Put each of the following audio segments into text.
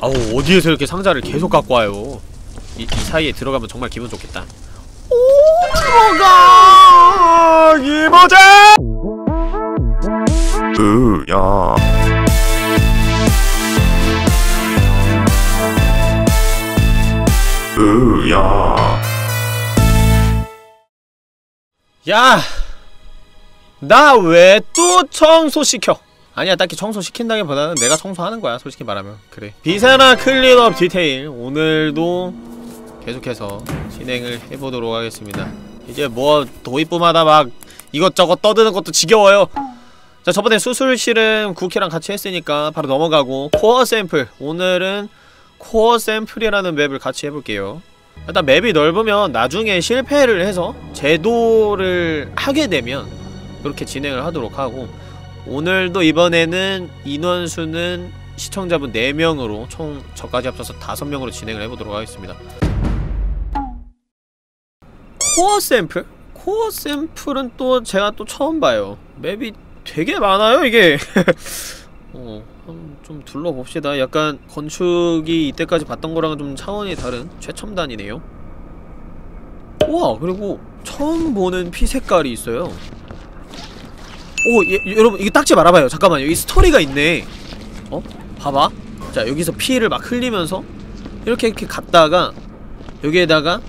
아우, 어디에서 이렇게 상자를 계속 갖고 와요. 이 사이에 들어가면 정말 기분 좋겠다. 오, 들어가! 이모자! 으야. 으야. 야! 나 왜 또 청소시켜? 아니야, 딱히 청소시킨다기보다는 내가 청소하는 거야, 솔직히 말하면. 그래. 비사나 클린업 디테일 오늘도 계속해서 진행을 해보도록 하겠습니다. 이제 뭐 도입부마다 막 이것저것 떠드는 것도 지겨워요. 자, 저번에 수술실은 쿠키랑 같이 했으니까 바로 넘어가고, 코어 샘플 오늘은 코어 샘플이라는 맵을 같이 해볼게요. 일단 맵이 넓으면 나중에 실패를 해서 제도를 하게 되면 그렇게 진행을 하도록 하고, 오늘도 이번에는 인원수는 시청자분 4명으로 총 저까지 합쳐서 5명으로 진행을 해보도록 하겠습니다. 코어 샘플? 코어 샘플은 또 제가 또 처음 봐요. 맵이 되게 많아요 이게. 좀 둘러봅시다. 약간 건축이 이때까지 봤던 거랑은 좀 차원이 다른 최첨단이네요. 우와, 그리고 처음 보는 피 색깔이 있어요. 오, 예, 여러분 이거 닦지 말아봐요. 잠깐만요, 이 스토리가 있네. 어? 봐봐. 자, 여기서 피를 막 흘리면서 이렇게 갔다가 여기에다가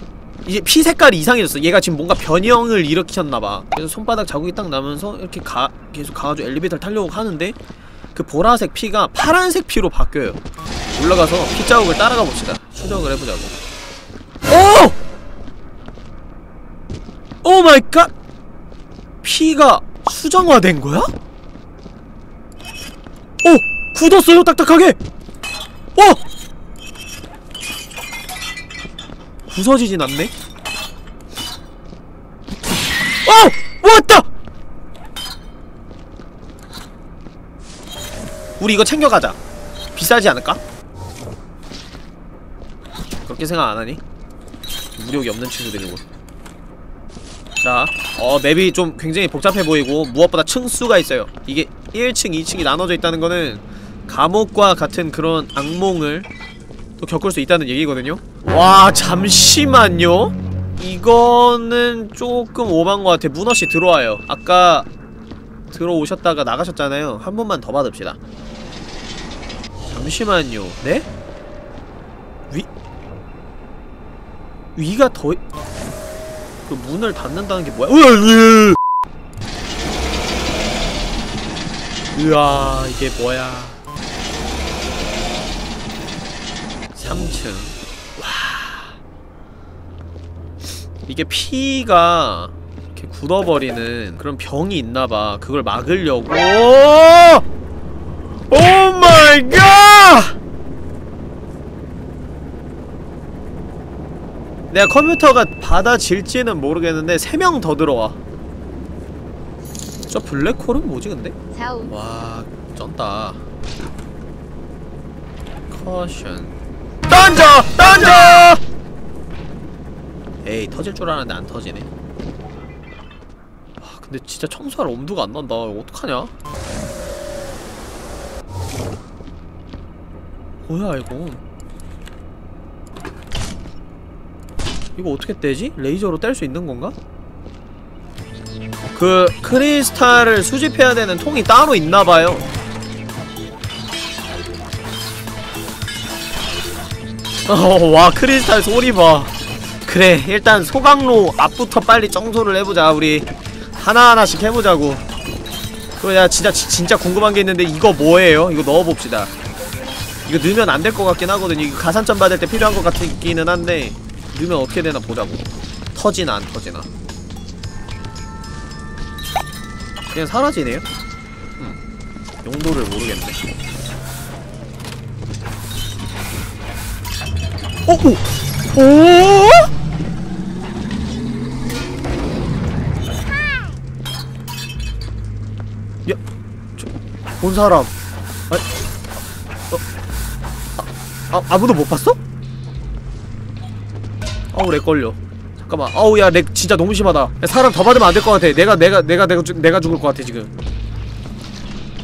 이제 피 색깔이 이상해졌어. 얘가 지금 뭔가 변형을 일으키셨나봐. 그래서 손바닥 자국이 딱 나면서 이렇게 계속 가가지고 엘리베이터를 타려고 하는데 그 보라색 피가 파란색 피로 바뀌어요. 올라가서 피 자국을 따라가 봅시다. 추적을 해보자고. 오! 오 마이 갓! 피가 수정화된 거야? 오! 굳었어요, 딱딱하게! 오! 부서지진 않네? 오! 왔다! 우리 이거 챙겨가자. 비싸지 않을까? 그렇게 생각 안 하니? 무력이 없는 친구들이고. 자, 맵이 좀 굉장히 복잡해 보이고 무엇보다 층수가 있어요. 이게 1층, 2층이 나눠져 있다는 거는 감옥과 같은 그런 악몽을 또 겪을 수 있다는 얘기거든요. 와, 잠시만요. 이거는 조금 오반 것 같아. 문어씨 들어와요. 아까 들어오셨다가 나가셨잖아요. 한 번만 더 받읍시다. 잠시만요. 네? 위가 더... 그 문을 닫는다는 게 뭐야? 으아, 이게 뭐야? 3층. 와. 이게 피가 이렇게 굳어버리는 그런 병이 있나봐. 그걸 막으려고. 오! 오 마이 갓! 내가 컴퓨터가 받아질지는 모르겠는데 3명 더 들어와. 저 블랙홀은 뭐지 근데? 와, 쩐다. 커션. 던져! 던져! 에이, 터질 줄 알았는데 안 터지네. 와, 근데 진짜 청소할 엄두가 안 난다. 이거 어떡하냐? 뭐야 이건? 이거 어떻게 떼지? 레이저로 뗄 수 있는 건가? 그 크리스탈을 수집해야 되는 통이 따로 있나봐요. 와, 크리스탈 소리 봐. 그래, 일단 소각로 앞부터 빨리 청소를 해보자. 우리 하나하나씩 해보자고. 그리고 야, 진짜 궁금한 게 있는데 이거 뭐예요? 이거 넣어봅시다. 이거 넣으면 안 될 것 같긴 하거든요. 이거 가산점 받을 때 필요한 것 같기는 한데 넣으면 어떻게 되나 보자고. 터지나 안 터지나. 그냥 사라지네요? 용도를 모르겠네. 오오! 오오오오! 야! 저... 본 사람... 아니... 아무도 못 봤어? 아우, 렉 걸려. 잠깐만. 아우, 야, 렉 진짜 너무 심하다. 야, 사람 더 받으면 안 될 것 같아. 내가 죽을 것 같아 지금.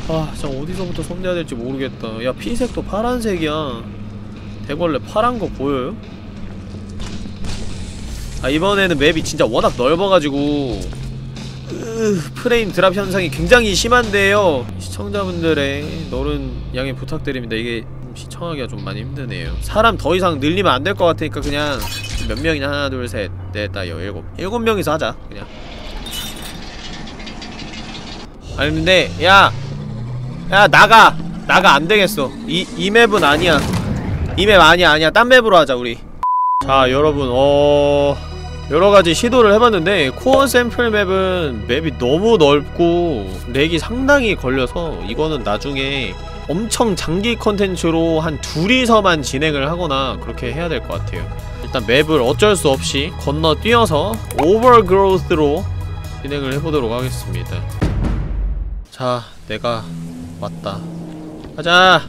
아, 진짜 어디서부터 손대야 될지 모르겠다. 야, 핀색도 파란색이야. 대걸레 파란 거 보여요? 아, 이번에는 맵이 진짜 워낙 넓어가지고 프레임 드랍 현상이 굉장히 심한데요. 시청자분들의 넓은 양해 부탁드립니다. 이게 시청하기가 좀 많이 힘드네요. 사람 더 이상 늘리면 안 될 것 같으니까 그냥 몇 명이냐, 하나, 둘, 셋, 넷, 다, 여, 일곱. 7명이서 하자, 그냥. 아니 근데 야 나가 안되겠어. 이 맵은 아니야. 이 맵 아니야. 딴 맵으로 하자, 우리. 자, 여러분, 여러가지 시도를 해봤는데 코어 샘플 맵은 맵이 너무 넓고 렉이 상당히 걸려서 이거는 나중에 엄청 장기 컨텐츠로 한 둘이서만 진행을 하거나 그렇게 해야 될 것 같아요. 일단 맵을 어쩔 수 없이 건너뛰어서 오버그로스로 진행을 해보도록 하겠습니다. 자, 내가 왔다. 가자!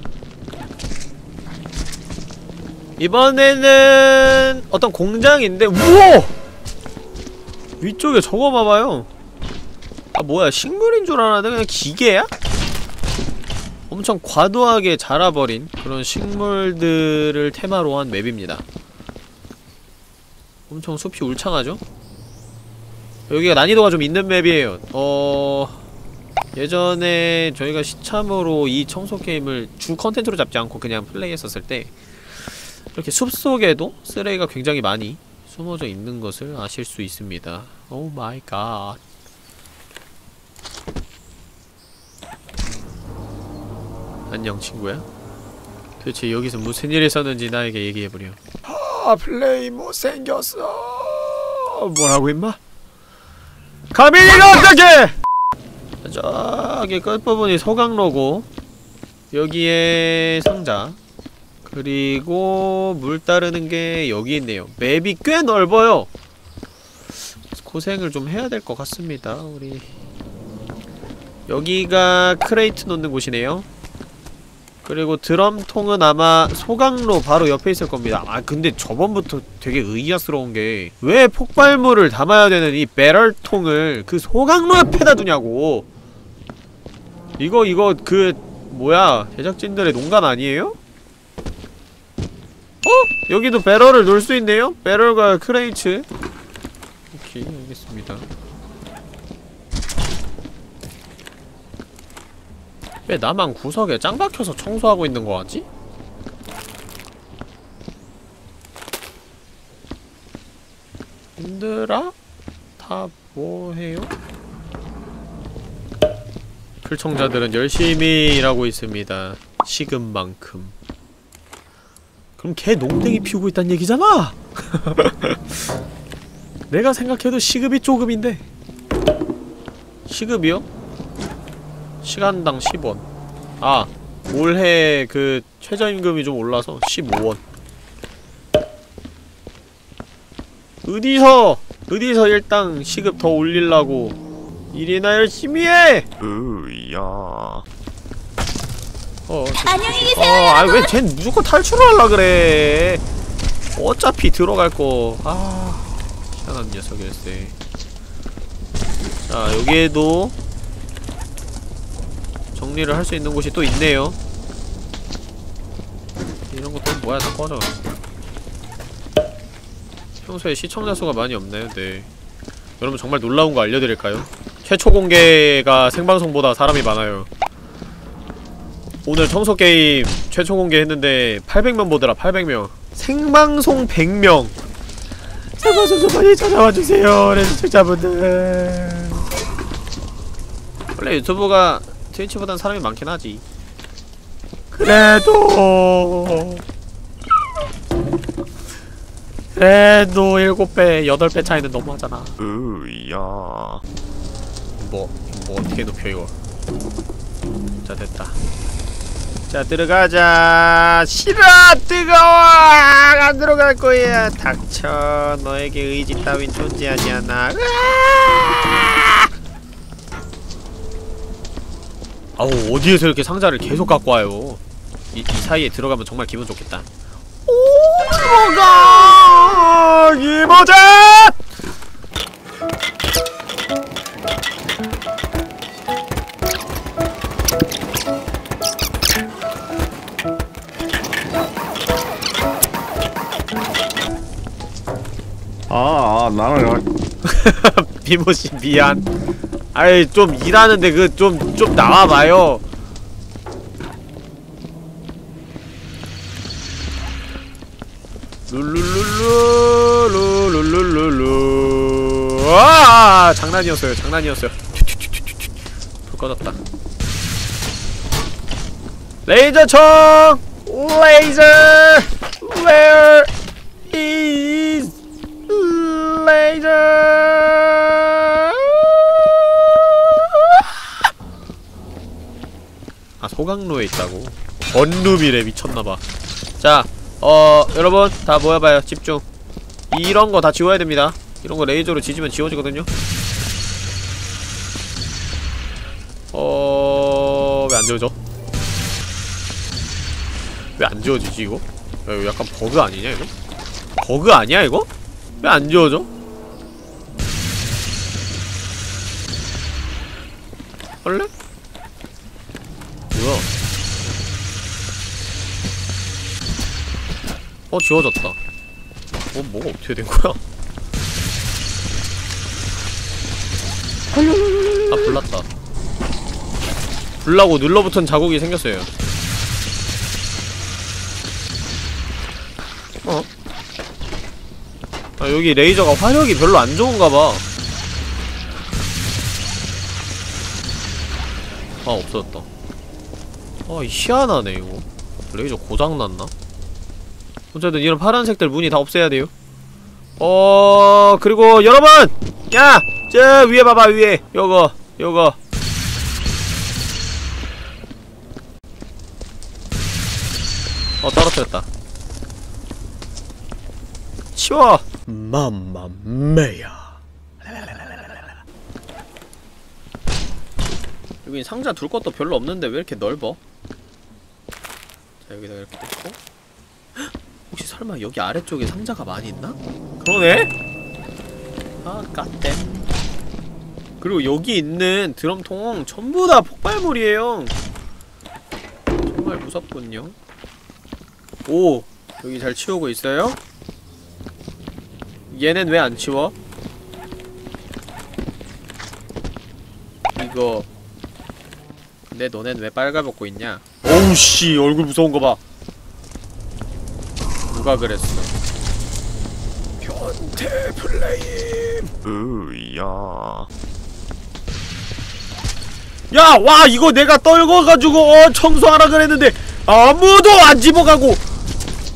이번에는 어떤 공장인데, 우와! 위쪽에 저거 봐봐요. 아, 뭐야, 식물인 줄 알았는데 그냥 기계야? 엄청 과도하게 자라버린 그런 식물들을 테마로 한 맵입니다. 엄청 숲이 울창하죠? 여기가 난이도가 좀 있는 맵이에요. 예전에 저희가 시참으로 이 청소 게임을 주 컨텐츠로 잡지 않고 그냥 플레이했었을 때 이렇게 숲속에도 쓰레기가 굉장히 많이 숨어져 있는 것을 아실 수 있습니다. 오 마이 갓. 안녕, 친구야. 도대체 여기서 무슨 일이 있었는지 나에게 얘기해보렴. 아, 플레이 못생겼어. 뭐라고 임마? 가빈이가 어떡해! 저기 끝부분이 소각로고, 여기에 상자, 그리고 물 따르는게 여기 있네요. 맵이 꽤 넓어요. 고생을 좀 해야 될 것 같습니다, 우리. 여기가 크레이트 놓는 곳이네요. 그리고 드럼통은 아마 소각로 바로 옆에 있을 겁니다. 아, 근데 저번부터 되게 의아스러운 게 왜 폭발물을 담아야 되는 이 배럴통을 그 소각로 옆에다 두냐고. 이거 그 뭐야, 제작진들의 농간 아니에요? 어? 여기도 배럴을 놓을 수 있네요? 배럴과 크레이츠. 오케이, 알겠습니다. 왜 나만 구석에 짱박혀서 청소하고 있는 거 같지? 님들아? 다 뭐해요? 시청자들은 열심히 일하고 있습니다. 시급만큼. 그럼 걔 농땡이 피우고 있단 얘기잖아? 내가 생각해도 시급이 조금인데. 시급이요? 시간당 10원. 아, 올해 그 최저임금이 좀 올라서 15원. 어디서 일당 시급 더 올리려고 일이나 열심히 해! 으야. 안녕히 계세요. 아, 왜 쟨 무조건 탈출을 하려 그래. 어차피 들어갈 거. 아, 희한한 녀석일세. 자, 여기에도 정리를 할 수 있는 곳이 또 있네요. 이런 것도 뭐야, 다 꺼져. 평소에 시청자 수가 많이 없네요. 네. 여러분, 정말 놀라운 거 알려드릴까요? 최초 공개가 생방송보다 사람이 많아요. 오늘 청소게임 최초 공개했는데 800명 보더라. 800명. 생방송 100명. 생방송 좀 많이 찾아와주세요, 우리 시청자분들. 원래 유튜브가 트위치보단 사람이 많긴 하지. 그래도 7배, 8배 차이는 너무하잖아. 으야. 뭐 어떻게 높여 이거. 자, 됐다. 자, 들어가자. 싫어, 뜨거워. 안 들어갈 거야. 닥쳐. 너에게 의지 따윈 존재하지 않아. 으아! 아우, 어디에서 이렇게 상자를 계속 갖고 와요. 이 사이에 들어가면 정말 기분 좋겠다. 오, 들어가! 이모자! 나는 비모씨 미안. 아이 좀 일하는데 그 좀 나와봐요. 룰루루루루루루루. 아 장난이었어요, 장난이었어요. 불 꺼졌다. 레이저총! 레이저! Where is 레이저? 아 소강로에 있다고? 원룸이래. 미쳤나봐. 자 여러분 다 모여봐요. 집중. 이런거 다 지워야 됩니다. 이런거 레이저로 지지면 지워지거든요. 왜 안지워져? 왜 안지워지지 이거? 야, 이거 약간 버그 아니냐 이거? 버그 아니야 이거? 왜 안지워져? 원래? 뭐야? 지워졌다. 뭐가 어떻게 된거야? 아 불났다. 불나고 눌러붙은 자국이 생겼어요. 아 여기 레이저가 화력이 별로 안좋은가봐. 아 없어졌다. 아 희한하네 이거. 레이저 고장났나? 어쨌든 이런 파란색들 문이 다 없애야 돼요. 그리고 여러분! 야! 저 위에 봐봐 위에! 요거 떨어뜨렸다. 치워! 맘마메야. 여긴 상자 둘 것도 별로 없는데 왜 이렇게 넓어? 자 여기다 이렇게 놓고. 혹시 설마 여기 아래쪽에 상자가 많이 있나? 그러네? 아, 갓댐. 그리고 여기 있는 드럼통 전부 다 폭발물이에요. 정말 무섭군요. 오! 여기 잘 치우고 있어요? 얘는 왜 안 치워? 이거 근데 너넨 왜 빨가벗고 있냐? 오우씨 얼굴 무서운 거 봐. 누가 그랬어? 변태 플레임. 으야. 야, 와 이거 내가 떨궈가지고 청소하라 그랬는데 아무도 안 집어가고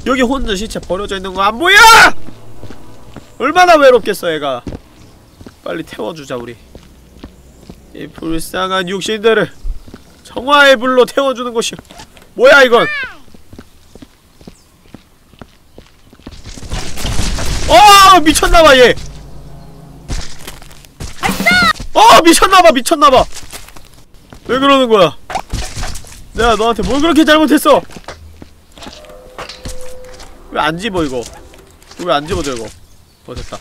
여기 혼자 시체 버려져 있는 거 안 보여? 얼마나 외롭겠어 애가. 빨리 태워주자 우리. 이 불쌍한 육신들을 정화의 불로 태워주는 것이 뭐야 이건? 미쳤나봐 얘. 미쳤나봐 미쳤나봐. 왜 그러는 거야? 내가 너한테 뭘 그렇게 잘못했어? 왜 안 집어 이거? 왜 안 집어져 이거? 됐다.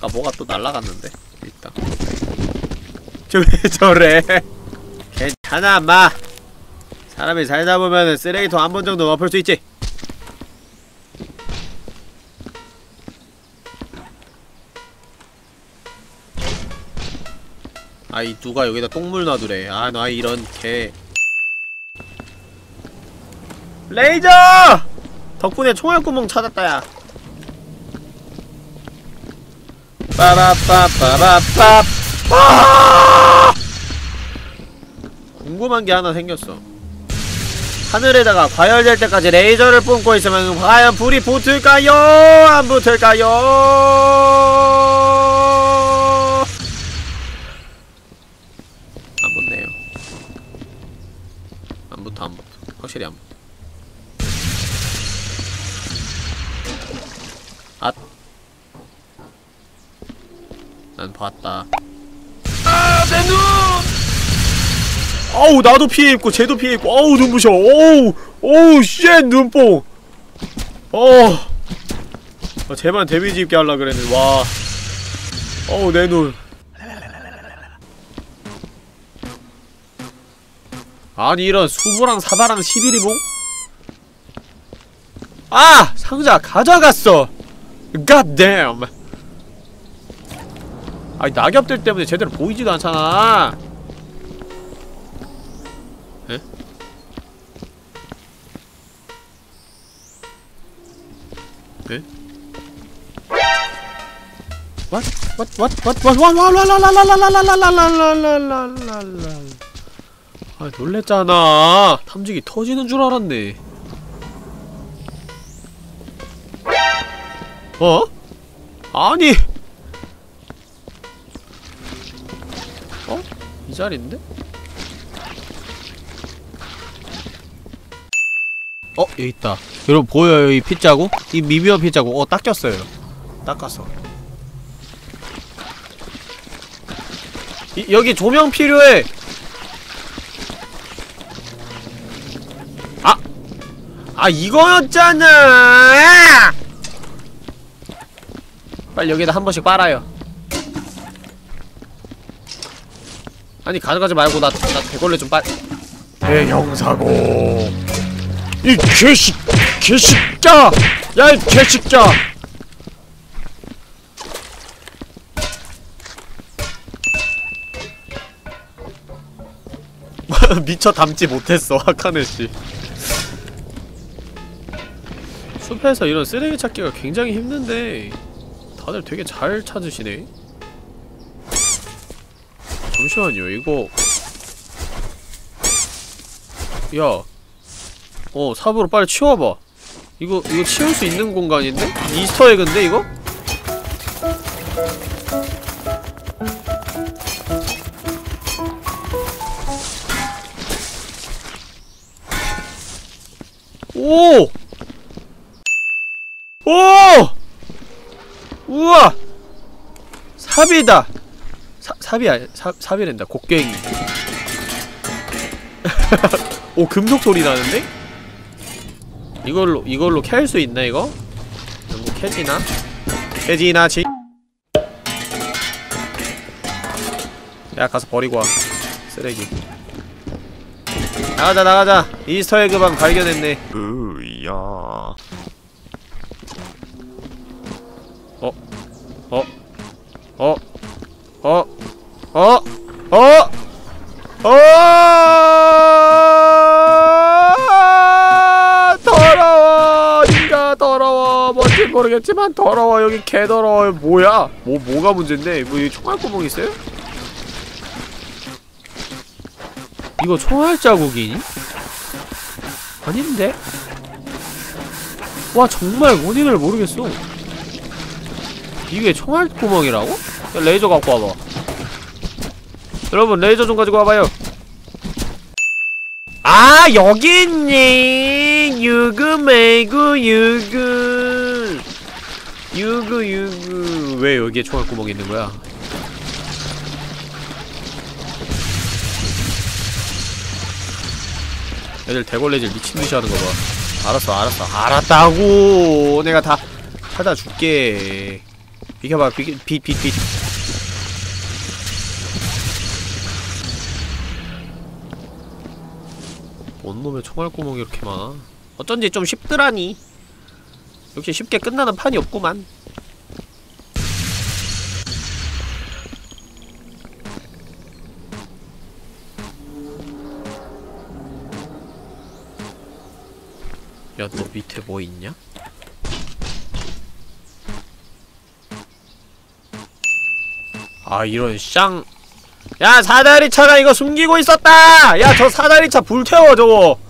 아까 뭐가 또 날라갔는데? 있다. 저 왜 저래? 괜찮아 인마. 사람이 살다 보면은 쓰레기통 한 번 정도 엎을 수 있지. 아이 누가 여기다 똥물 놔두래. 아 나 이런 개. 레이저! 덕분에 총알 구멍 찾았다야. 빠바빠바바빠. 궁금한 게 하나 생겼어. 하늘에다가 과열될 때까지 레이저를 뿜고 있으면 과연 불이 붙을까요? 안 붙을까요? 안 붙네요. 안 붙어, 안 붙어. 확실히 안 붙어. 앗. 난 봤다. 아, 내 눈! 어우 나도 피해입고 쟤도 피해입고 어우 눈부셔. 어우 쉣 눈뽕. 쟤만 데미지 입게 하려 그랬는데. 와 어우 내 눈. 아니 이런 수부랑 사바랑 시비리봉? 아! 상자 가져갔어! God damn! 아니 낙엽들 때문에 제대로 보이지도 않잖아. 에? 에? What? What? What? What? What? What? What? What? What? What? What? What? 아, 놀랬잖아. 탐지기 터지는 줄 알았네. 어? 아니! 어? 이 자리인데? 어? 여기 있다. 여러분 보여요? 이 핏자국? 이 미묘 핏자국. 어, 닦였어요. 닦았어. 여기 조명 필요해! 아! 아, 이거였잖아! 빨리 여기다 한 번씩 빨아요. 아니 가져가지 말고 나 대걸레 좀 빨. 대형사고. 이 개식자! 야 이 개식자! 미처 담지 못했어 하카네씨. 숲에서 이런 쓰레기 찾기가 굉장히 힘든데 다들 되게 잘 찾으시네. 잠시만요, 이거. 야. 어, 삽으로 빨리 치워봐. 이거 치울 수 있는 공간인데? 이스터에그인데, 이거? 오! 오! 우와! 삽이다! 삽이 된다. 곡괭이. 오, 금속 소리 나는데? 이걸로 캘 수 있나, 이거? 이거 캐지나? 캐지나, 지. 야, 가서 버리고 와. 쓰레기. 나가자, 나가자. 이스터 에그밤 발견했네. 으야. 더러워! 니가 더러워! 뭔지 모르겠지만 더러워. 여기 개 더러워. 뭐야? 뭐가 문제인데? 뭐 여기 총알 구멍 있어요? 이거 총알 자국이니? 아닌데? 와, 정말 원인을 모르겠어. 이게 총알 구멍이라고? 야, 레이저 갖고 와봐. 여러분, 레이저 좀 가지고 와봐요. 아, 여기 있니? 유금. 왜 여기에 총알 구멍이 있는 거야? 애들 대걸레질 미친듯이 하는 거 봐. 알았다고! 내가 다 찾아줄게. 비켜봐, 빛. 뭔 놈의 총알구멍이 이렇게 많아. 어쩐지 좀 쉽더라니. 역시 쉽게 끝나는 판이 없구만. 야, 너 밑에 뭐 있냐? 아, 이런 쌍. 야, 사다리차가 이거 숨기고 있었다! 야, 저 사다리차 불태워, 저거!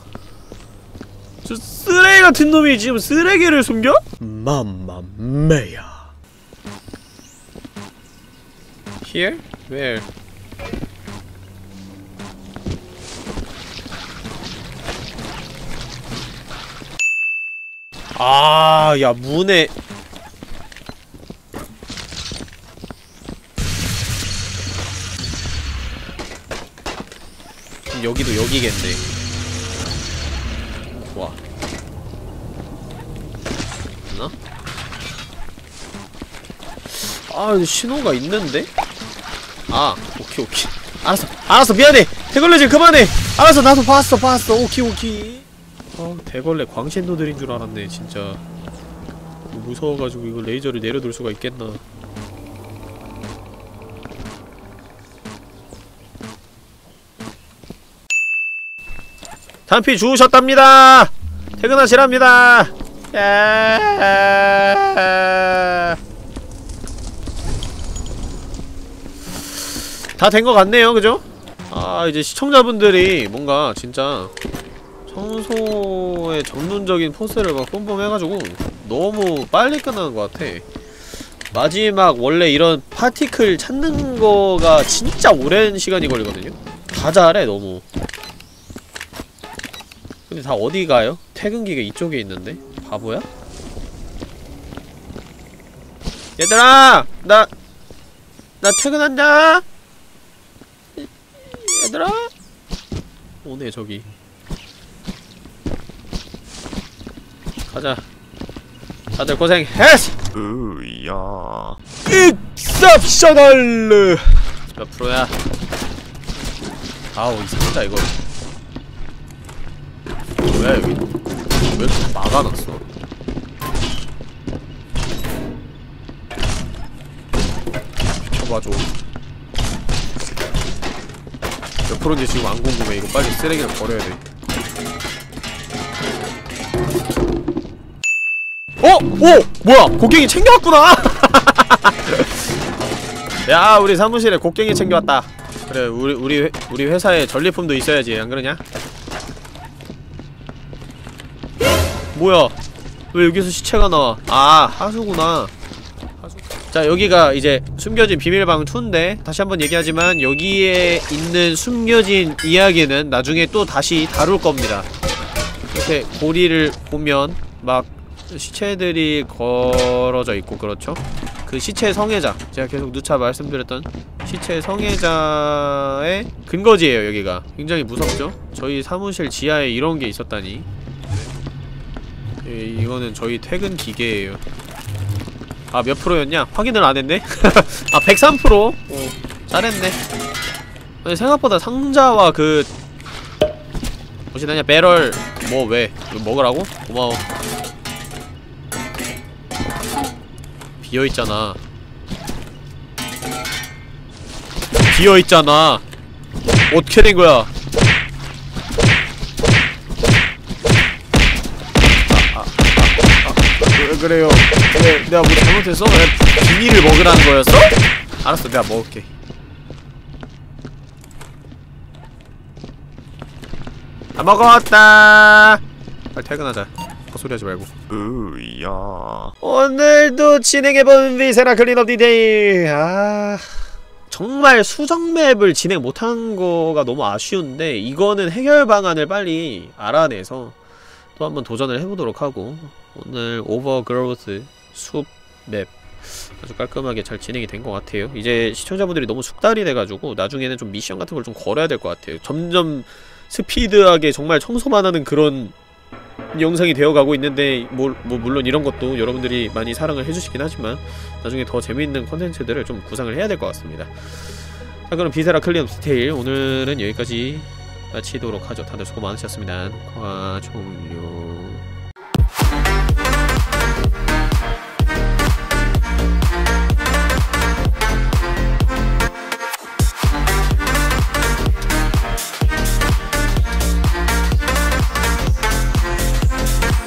저 쓰레기 같은 놈이 지금 쓰레기를 숨겨? 맘마메야. Here? Where? 아, 야, 문에. 여기도 여기겠네. 와. 있나? 아, 신호가 있는데? 아, 오케이. 알았어, 미안해. 대걸레질 그만해. 알았어, 나도 봤어. 오케이. 대걸레 광신도들인 줄 알았네 진짜. 무서워가지고 이거 레이저를 내려둘 수가 있겠나. 단피 주우셨답니다. 퇴근하시랍니다. 다 된 것 같네요, 그죠? 아, 이제 시청자분들이 뭔가 진짜 청소의 전문적인 포스를 막 뿜뿜 해가지고 너무 빨리 끝나는 것 같아. 마지막 원래 이런 파티클 찾는 거가 진짜 오랜 시간이 걸리거든요? 다 잘해, 너무. 근데 다 어디 가요? 퇴근기가 이쪽에 있는데? 바보야? 얘들아! 나 퇴근한다! 얘들아! 오네, 저기. 가자. 다들 고생했어! 으야. 익셉셔널! 몇 프로야? 아우, 이상하다, 이거. 뭐야 여기? 왜 이렇게 막아놨어? 비켜봐줘. 몇 프로인지 지금 안 궁금해. 이거 빨리 쓰레기를 버려야 돼. 어? 오! 뭐야! 곡괭이 챙겨왔구나! 야, 우리 사무실에 곡괭이 챙겨왔다. 그래, 우리 회사에 전리품도 있어야지. 안 그러냐? 뭐야? 왜 여기서 시체가 나와? 아, 하수구나. 하수. 자, 여기가 이제 숨겨진 비밀방 2인데 다시 한번 얘기하지만 여기에 있는 숨겨진 이야기는 나중에 또 다시 다룰 겁니다. 이렇게 고리를 보면 막 시체들이 걸어져 있고 그렇죠? 그 시체 성애자, 제가 계속 누차 말씀드렸던 시체 성애자의 근거지예요. 여기가 굉장히 무섭죠? 저희 사무실 지하에 이런 게 있었다니. 예, 이거는 저희 퇴근 기계예요. 아, 몇 프로였냐? 확인을 안 했네? 아, 103%? 오, 잘했네. 아니, 생각보다 상자와 그... 무엇이냐, 배럴... 뭐, 왜? 이거 먹으라고? 고마워. 비어있잖아. 비어있잖아. 어떻게 된 거야? 그래요. 그래, 내가 뭐 잘못했어? 내가 비닐을 먹으라는 거였어? 알았어, 내가 먹을게. 다 먹었다. 빨리 퇴근하자. 소리하지 말고. 으야. 오늘도 진행해본 위세라 클린업 디데이. 아, 정말 수정맵을 진행 못한 거가 너무 아쉬운데 이거는 해결 방안을 빨리 알아내서 또 한번 도전을 해보도록 하고. 오늘 오버그로스 숲 맵 아주 깔끔하게 잘 진행이 된 것 같아요. 이제 시청자분들이 너무 숙달이 돼가지고 나중에는 좀 미션 같은 걸 좀 걸어야 될 것 같아요. 점점 스피드하게 정말 청소만 하는 그런 영상이 되어가고 있는데 뭐 물론 이런 것도 여러분들이 많이 사랑을 해주시긴 하지만 나중에 더 재미있는 콘텐츠들을 좀 구상을 해야 될 것 같습니다. 자, 그럼 비세라 클린업 디테일 오늘은 여기까지 마치도록 하죠. 다들 수고 많으셨습니다. 과 종료.